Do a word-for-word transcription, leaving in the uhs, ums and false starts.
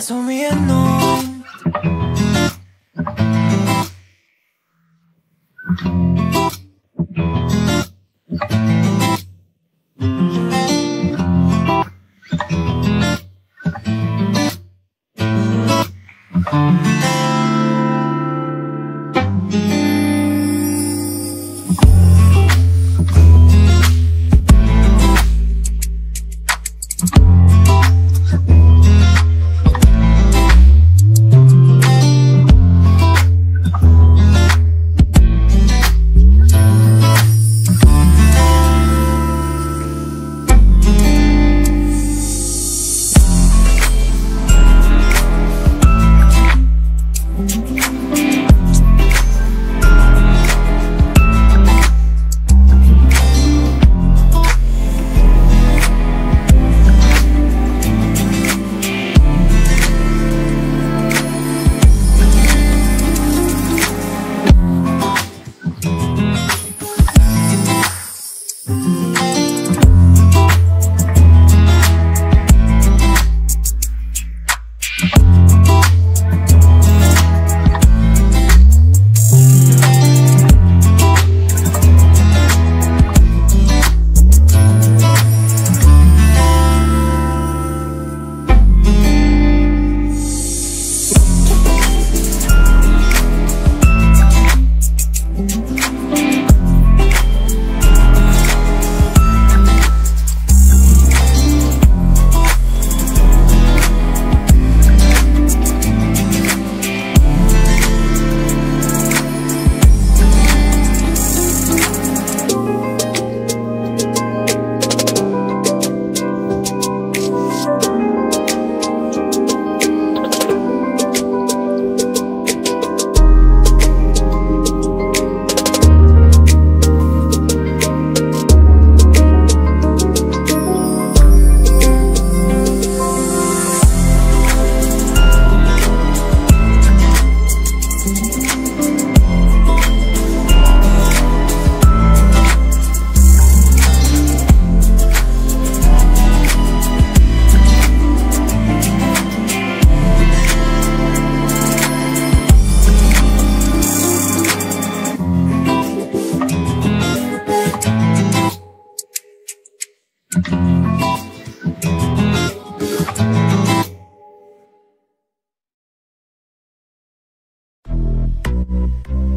presumiendo. Thank you.